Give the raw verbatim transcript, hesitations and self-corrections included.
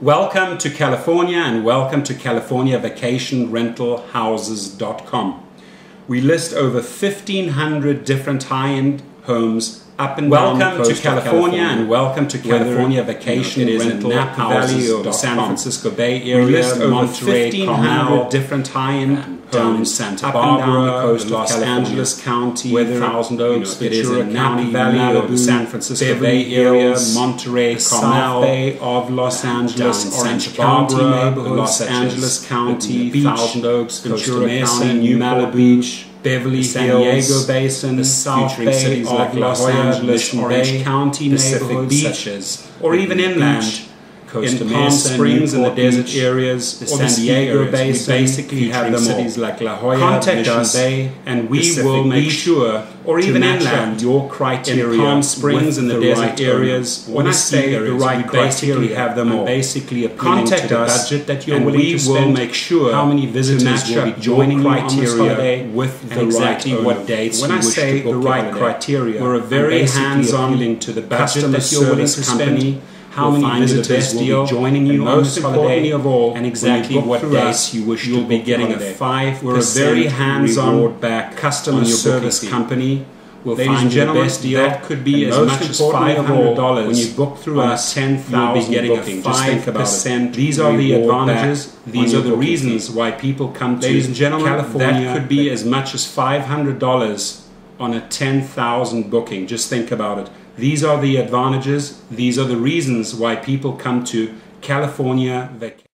Welcome to California, and welcome to California Vacation Rental Houses dot com. We list over fifteen hundred different high-end homes up and welcome down the coast to California, California, and welcome to California Vacation you know, Rental Houses or the San Francisco Bay area. We list over fifteen hundred different high-end homes, Santa Barbara, down the coast of Los Angeles County, Thousand Oaks, you know, it Ventura is in County, Valley, Malibu, the San Francisco Beverly Bay area, Monterey, Carmel, Bay of Los Angeles, Orange County, neighborhood, Los Angeles County, Thousand Oaks, Ventura County, New Malibu Beach, Beverly San Hills, Diego Basin, the South Bay cities of like Los Hoya, Angeles, Mission Orange Bay, County neighborhoods such as or even inland, Costa in Palm Springs and the desert Beach, areas, the San Diego areas. Basin, we basically have them cities all. Like La Jolla, Contact Mission us, Bay, and we Pacific will make Beach, sure or even inland your criteria in Palm Springs and the, the desert right areas. When I say the right criteria, have them all. Basically, contact to us, the budget that you're and willing we to spend, will make sure how many visitors will be joining criteria with the exactly right what dates. When I say the right criteria, we're a very hands-on link to the budget that you're willing to spend. How we'll many visitors will be joining you on this holiday, of all, and exactly what dates you wish you'll be getting a five. We're a very hands-on back customer service company. We'll Ladies find you the best deal. That could be and as much as five hundred dollars. When you book through us, ten thousand dollars you'll be getting booking. A five percent. These are the advantages. Back. These are the booking. Reasons why people come to Ladies and gentlemen, California. That could be as much as five hundred dollars on a ten thousand dollars booking. Just think about it. These are the advantages. These are the reasons why people come to California Vacation.